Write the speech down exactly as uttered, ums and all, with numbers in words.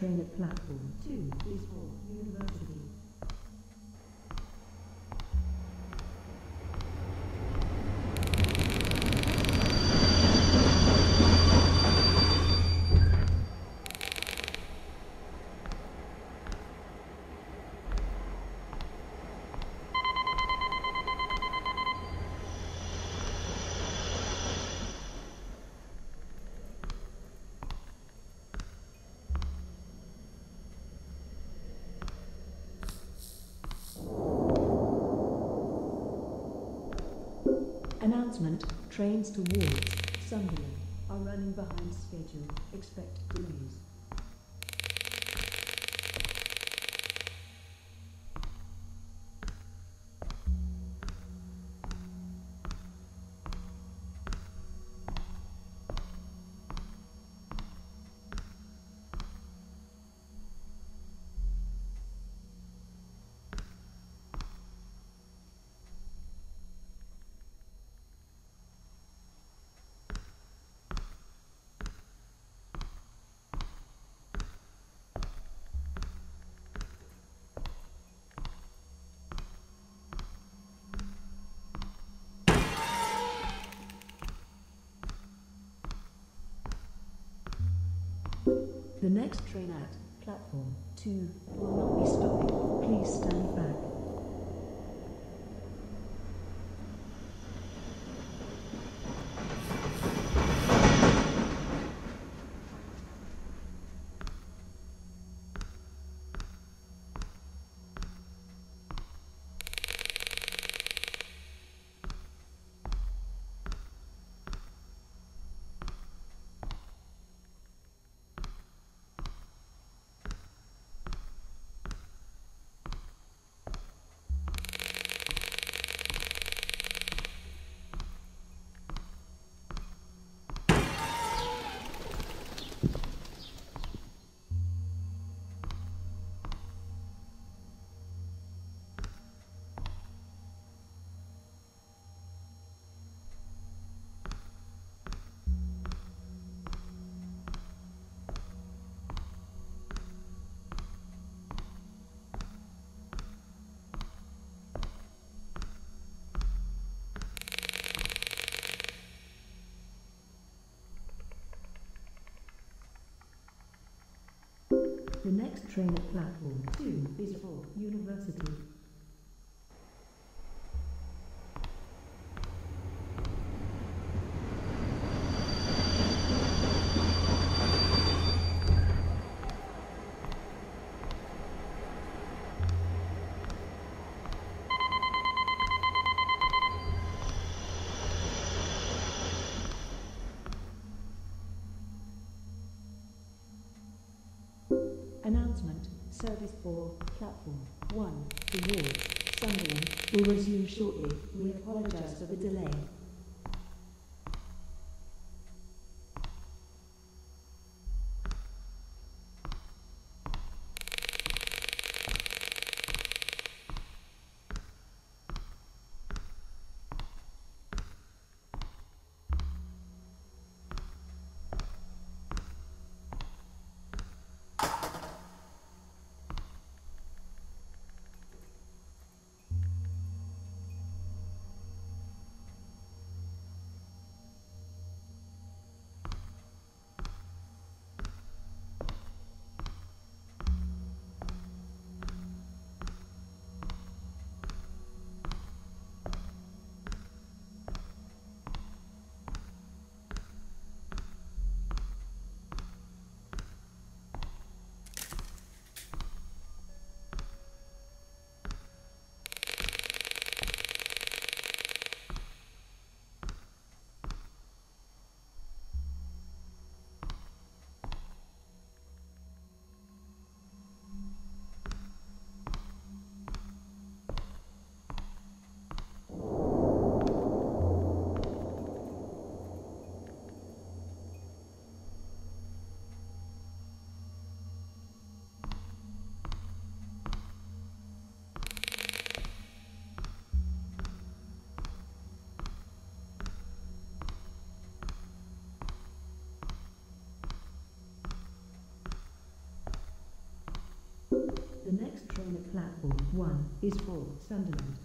train at platform two is for University. Announcement, trains towards Sunderland are running behind schedule. Expect delays. The next train at platform two will not be stopping. Please stand back. The next train at platform two is for University. Announcement, service for platform one towards Sunderland will resume shortly. We apologize for the delay. Platform one is for Sunderland.